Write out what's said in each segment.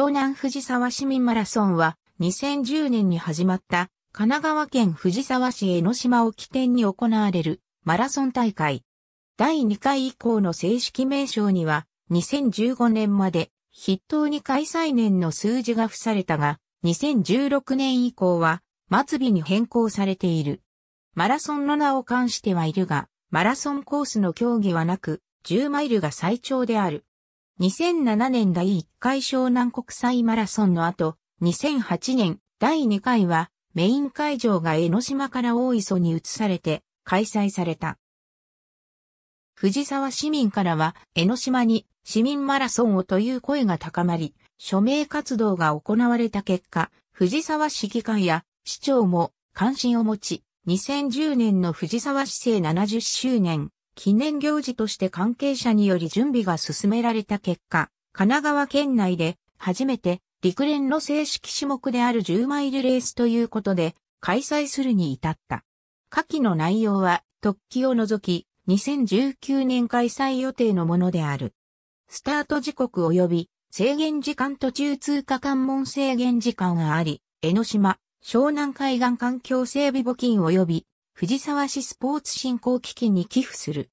湘南藤沢市民マラソンは2010年に始まった神奈川県藤沢市江ノ島を起点に行われるマラソン大会。第2回以降の正式名称には2015年まで筆頭に開催年の数字が付されたが2016年以降は末尾に変更されている。マラソンの名を冠してはいるがマラソンコースの競技はなく10マイルが最長である。2007年第1回湘南国際マラソンの後2008年第2回はメイン会場が江ノ島から大磯に移されて開催された。藤沢市民からは江ノ島に市民マラソンをという声が高まり、署名活動が行われた結果、藤沢市議会や市長も関心を持ち、2010年の藤沢市制70周年記念行事として関係者により準備が進められた結果、神奈川県内で初めて陸連の正式種目である10マイルレースということで開催するに至った。下記の内容は特記を除き2019年開催予定のものである。スタート時刻及び制限時間途中通過関門制限時間があり、江ノ島、湘南海岸環境整備募金及び藤沢市スポーツ振興基金に寄付する。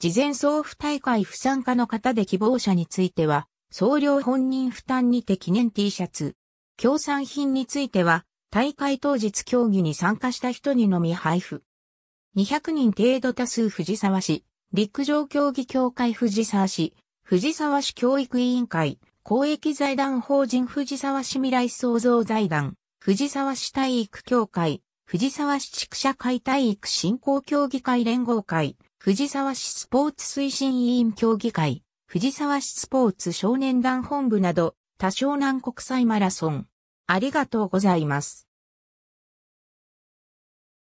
事前送付大会不参加の方で希望者については、送料本人負担にて記念 T シャツ。協賛品については、大会当日競技に参加した人にのみ配布。200人程度多数藤沢市、陸上競技協会藤沢市、藤沢市教育委員会、公益財団法人藤沢市未来創造財団、藤沢市体育協会、藤沢市地区社会体育振興協議会連合会、藤沢市スポーツ推進委員協議会、藤沢市スポーツ少年団本部など、他湘南国際マラソン。ありがとうございます。